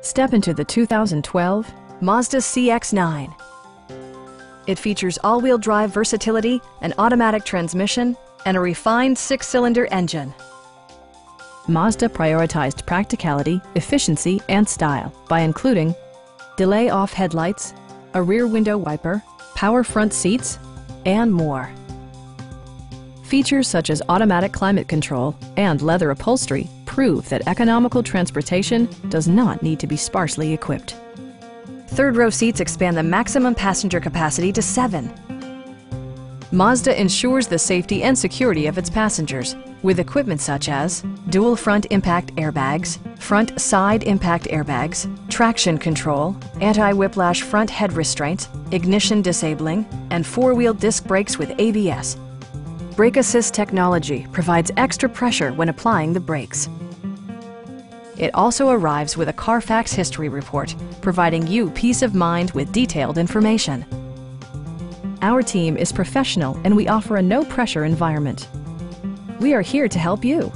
Step into the 2012 Mazda CX-9. It features all-wheel drive versatility, an automatic transmission, and a refined six-cylinder engine. Mazda prioritized practicality, efficiency, and style by including delay off headlights, a rear window wiper, power front seats, and more. Features such as automatic climate control and leather upholstery prove that economical transportation does not need to be sparsely equipped. Third-row seats expand the maximum passenger capacity to 7. Mazda ensures the safety and security of its passengers with equipment such as dual front impact airbags, front side impact airbags, traction control, anti-whiplash front head restraints, ignition disabling, and four-wheel disc brakes with ABS. Brake Assist technology provides extra pressure when applying the brakes. It also arrives with a Carfax history report, providing you peace of mind with detailed information. Our team is professional and we offer a no-pressure environment. We are here to help you.